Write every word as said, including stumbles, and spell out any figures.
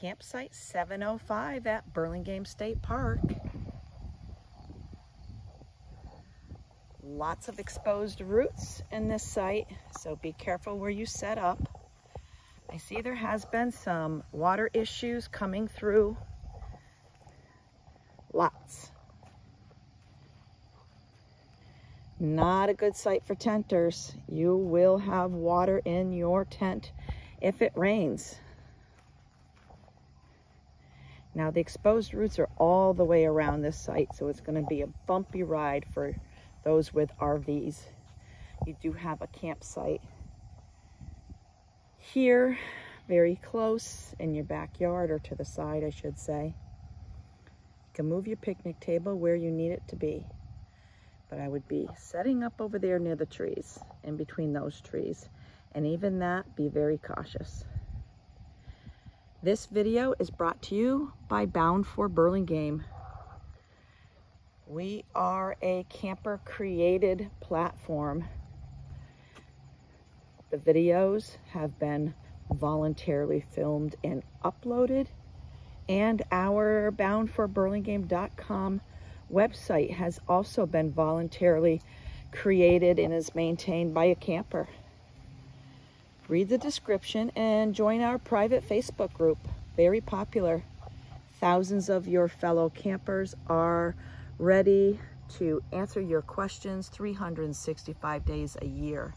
Campsite seven oh five at Burlingame State Park. Lots of exposed roots in this site, so be careful where you set up. I see there has been some water issues coming through. Lots. Not a good site for tenters. You will have water in your tent if it rains. Now the exposed roots are all the way around this site, so it's going to be a bumpy ride for those with R Vs. You do have a campsite here, very close in your backyard, or to the side, I should say. You can move your picnic table where you need it to be, but I would be setting up over there near the trees, in between those trees, and even that, be very cautious. This video is brought to you by Bound for Burlingame. We are a camper-created platform. The videos have been voluntarily filmed and uploaded, and our bound for burlingame dot com website has also been voluntarily created and is maintained by a camper. Read the description and join our private Facebook group. Very popular. Thousands of your fellow campers are ready to answer your questions three hundred sixty-five days a year.